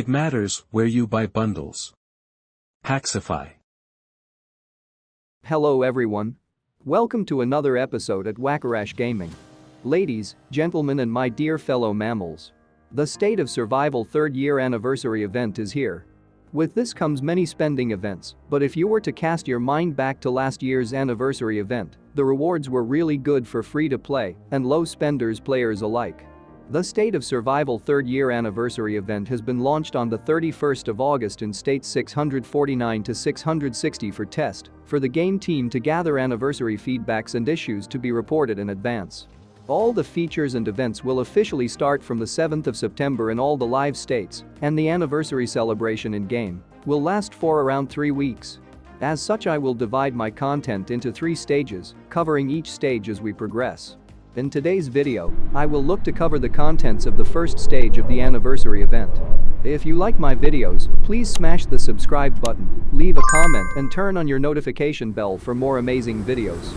It matters where you buy bundles. Packsify. Hello everyone. Welcome to another episode at wackoRash Gaming. Ladies, gentlemen and my dear fellow mammals. The State of Survival 3rd year anniversary event is here. With this comes many spending events, but if you were to cast your mind back to last year's anniversary event, the rewards were really good for free-to-play and low spenders players alike. The State of Survival 3rd year anniversary event has been launched on the 31st of August in states 649 to 660 for test, for the game team to gather anniversary feedbacks and issues to be reported in advance. All the features and events will officially start from the 7th of September in all the live states, and the anniversary celebration in-game will last for around 3 weeks. As such, I will divide my content into 3 stages, covering each stage as we progress. In today's video, I will look to cover the contents of the first stage of the anniversary event. If you like my videos, please smash the subscribe button, leave a comment and turn on your notification bell for more amazing videos.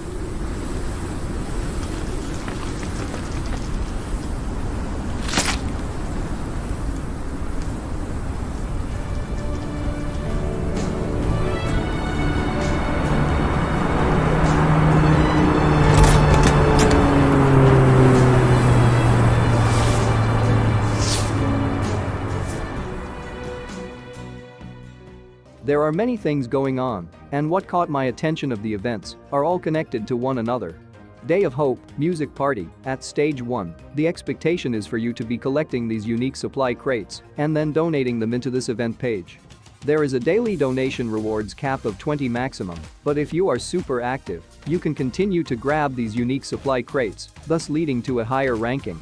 There are many things going on, and what caught my attention of the events are all connected to one another. Day of Hope, Music Party, at stage 1, the expectation is for you to be collecting these unique supply crates and then donating them into this event page. There is a daily donation rewards cap of 20 maximum, but if you are super active, you can continue to grab these unique supply crates, thus leading to a higher ranking.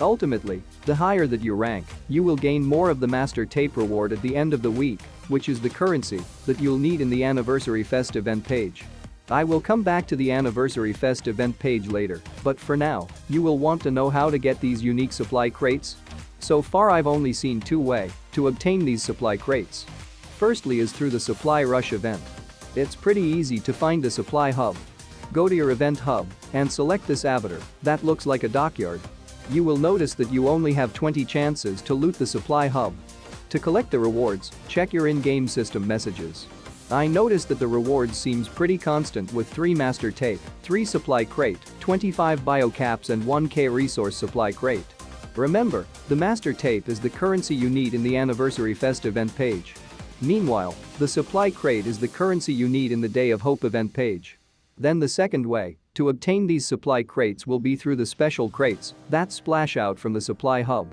Ultimately, the higher that you rank, you will gain more of the Master Tape reward at the end of the week, which is the currency that you'll need in the Anniversary Fest event page. I will come back to the Anniversary Fest event page later, but for now, you will want to know how to get these unique supply crates. So far I've only seen 2 ways to obtain these supply crates. Firstly is through the Supply Rush event. It's pretty easy to find the Supply Hub. Go to your event hub and select this avatar that looks like a dockyard. You will notice that you only have 20 chances to loot the Supply Hub. To collect the rewards, check your in-game system messages. I noticed that the rewards seems pretty constant with 3 Master Tape, 3 Supply Crate, 25 Bio Caps and 1k Resource Supply Crate. Remember, the Master Tape is the currency you need in the Anniversary Fest event page. Meanwhile, the Supply Crate is the currency you need in the Day of Hope event page. Then the second way to obtain these supply crates will be through the special crates that splash out from the Supply Hub.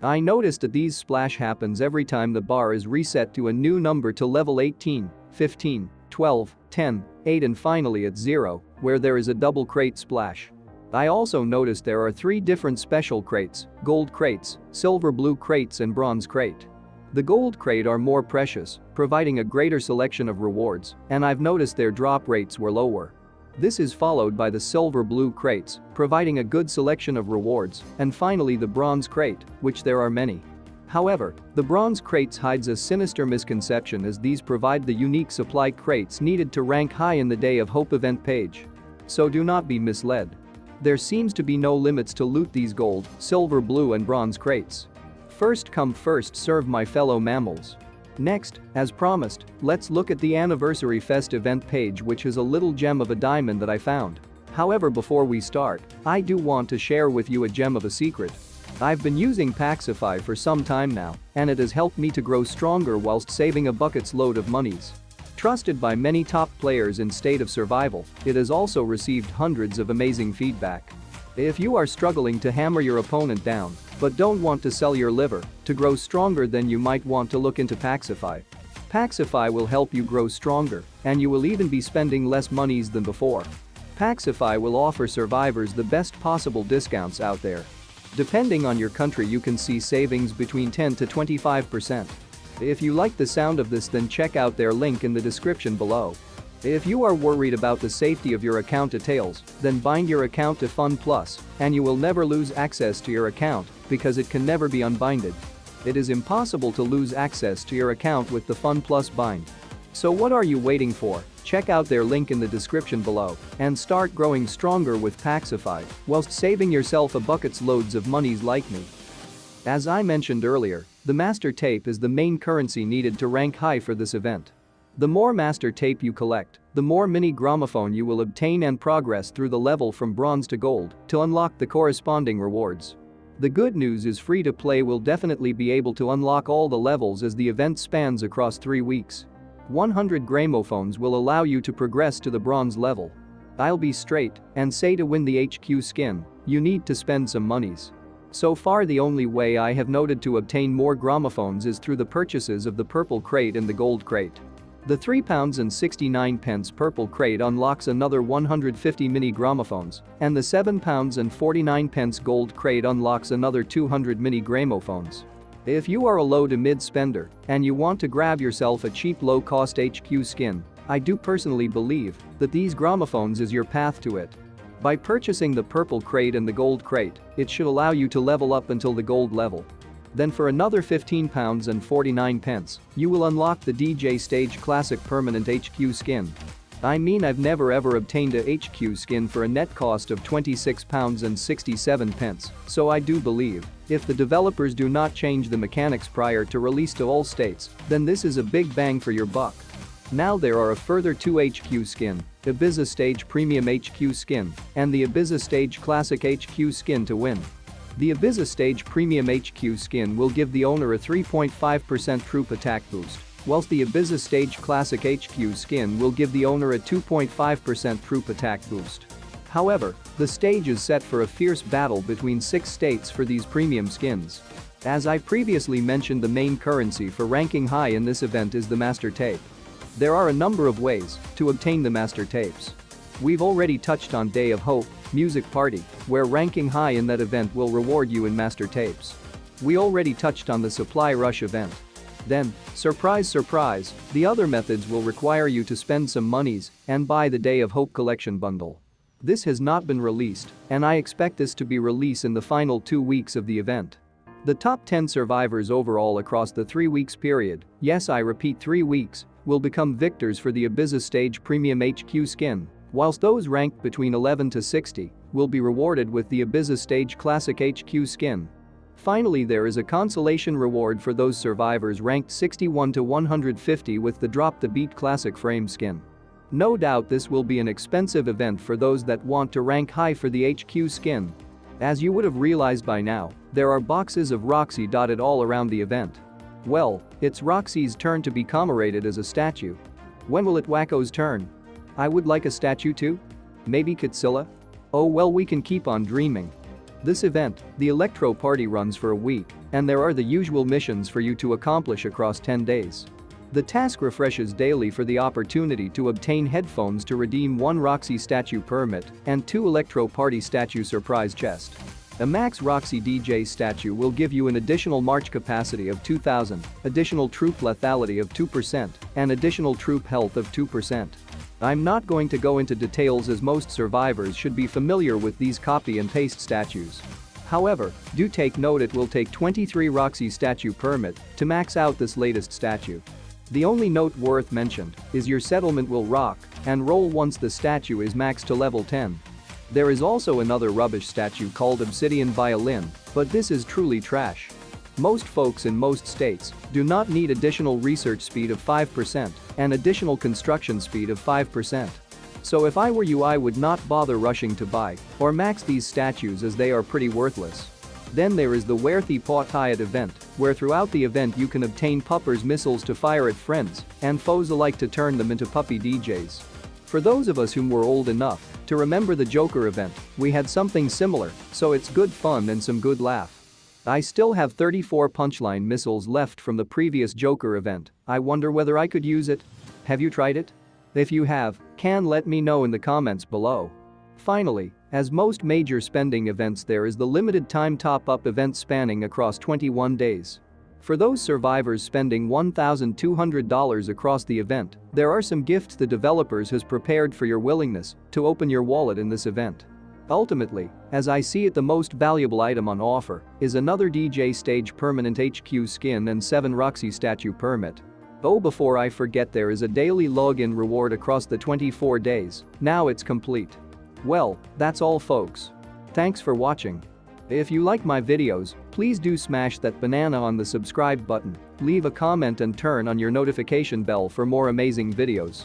I noticed that these splash happens every time the bar is reset to a new number to level 18, 15, 12, 10, 8 and finally at 0, where there is a double crate splash. I also noticed there are 3 different special crates, gold crates, silver blue crates and bronze crate. The gold crate are more precious, providing a greater selection of rewards, and I've noticed their drop rates were lower. This is followed by the silver blue crates, providing a good selection of rewards, and finally the bronze crate, which there are many. However, the bronze crates hides a sinister misconception as these provide the unique supply crates needed to rank high in the Day of Hope event page. So do not be misled. There seems to be no limits to loot these gold, silver blue and bronze crates. First come first serve my fellow mammals. Next, as promised, let's look at the Anniversary Fest event page, which is a little gem of a diamond that I found. However, before we start, I do want to share with you a gem of a secret. I've been using Packsify for some time now, and it has helped me to grow stronger whilst saving a bucket's load of monies. Trusted by many top players in State of Survival, it has also received hundreds of amazing feedback. If you are struggling to hammer your opponent down, but don't want to sell your liver to grow stronger, then you might want to look into Packsify. Packsify will help you grow stronger, and you will even be spending less monies than before. Packsify will offer survivors the best possible discounts out there. Depending on your country, you can see savings between 10 to 25%. If you like the sound of this, then check out their link in the description below. If you are worried about the safety of your account details, then bind your account to FunPlus, and you will never lose access to your account because it can never be unbinded. It is impossible to lose access to your account with the FunPlus bind. So what are you waiting for? Check out their link in the description below and start growing stronger with Packsify whilst saving yourself a bucket's loads of monies like me. As I mentioned earlier, The master tape is the main currency needed to rank high for this event. The more master tape you collect, the more mini gramophone you will obtain and progress through the level from bronze to gold to unlock the corresponding rewards. The good news is free to play will definitely be able to unlock all the levels as the event spans across 3 weeks. 100 gramophones will allow you to progress to the bronze level. I'll be straight and say to win the HQ skin, you need to spend some monies. So far the only way I have noted to obtain more gramophones is through the purchases of the purple crate and the gold crate. The £3.69 purple crate unlocks another 150 mini gramophones, and the £7.49 gold crate unlocks another 200 mini gramophones. If you are a low to mid spender and you want to grab yourself a cheap low-cost HQ skin, I do personally believe that these gramophones is your path to it. By purchasing the purple crate and the gold crate, it should allow you to level up until the gold level. Then for another £15.49, you will unlock the DJ Stage Classic Permanent HQ skin. I mean, I've never ever obtained a HQ skin for a net cost of £26.67, so I do believe, if the developers do not change the mechanics prior to release to all states, then this is a big bang for your buck. Now there are a further 2 HQ skin, Ibiza Stage Premium HQ skin and the Ibiza Stage Classic HQ skin to win. The Ibiza Stage Premium HQ skin will give the owner a 3.5% troop attack boost, whilst the Ibiza Stage Classic HQ skin will give the owner a 2.5% troop attack boost. However, the stage is set for a fierce battle between 6 states for these premium skins. As I previously mentioned, the main currency for ranking high in this event is the Master Tape. There are a number of ways to obtain the Master Tapes. We've already touched on Day of Hope, Music Party, where ranking high in that event will reward you in master tapes. We already touched on the Supply Rush event. Then, surprise surprise, the other methods will require you to spend some monies and buy the Day of Hope collection bundle. This has not been released, and I expect this to be released in the final 2 weeks of the event. The top 10 survivors overall across the 3 weeks period, yes I repeat 3 weeks, will become victors for the Ibiza Stage Premium HQ skin, whilst those ranked between 11 to 60 will be rewarded with the Ibiza Stage Classic HQ skin. Finally, there is a consolation reward for those survivors ranked 61 to 150 with the Drop the Beat Classic Frame skin. No doubt this will be an expensive event for those that want to rank high for the HQ skin. As you would have realized by now, there are boxes of Roxy dotted all around the event. Well, it's Roxy's turn to be commemorated as a statue. When will it Wacko's turn? I would like a statue too? Maybe Kitsila? Oh well, we can keep on dreaming. This event, the Electro Party, runs for a week, and there are the usual missions for you to accomplish across 10 days. The task refreshes daily for the opportunity to obtain headphones to redeem 1 Roxy statue permit and 2 Electro Party statue surprise chest. A max Roxy DJ statue will give you an additional march capacity of 2000, additional troop lethality of 2%, and additional troop health of 2%. I'm not going to go into details as most survivors should be familiar with these copy and paste statues. However, do take note it will take 23 Roxy statue permit to max out this latest statue. The only note worth mentioned is your settlement will rock and roll once the statue is maxed to level 10. There is also another rubbish statue called Obsidian Violin, but this is truly trash. Most folks in most states do not need additional research speed of 5% and additional construction speed of 5%. So if I were you, I would not bother rushing to buy or max these statues as they are pretty worthless. Then there is the Werthy Pothiat event, where throughout the event you can obtain Pupper's missiles to fire at friends and foes alike to turn them into puppy DJs. For those of us who were old enough to remember the Joker event, we had something similar, so it's good fun and some good laugh. I still have 34 punchline missiles left from the previous Joker event. I wonder whether I could use it? Have you tried it? If you have, can let me know in the comments below. Finally, as most major spending events, there is the limited time top-up event spanning across 21 days. For those survivors spending $1,200 across the event, there are some gifts the developers has prepared for your willingness to open your wallet in this event. Ultimately, as I see it, the most valuable item on offer is another DJ Stage Permanent HQ skin and 7 Roxy statue permit. Oh, before I forget, there is a daily login reward across the 24 days, now it's complete. Well, that's all folks. Thanks for watching. If you like my videos, please do smash that banana on the subscribe button, leave a comment and turn on your notification bell for more amazing videos.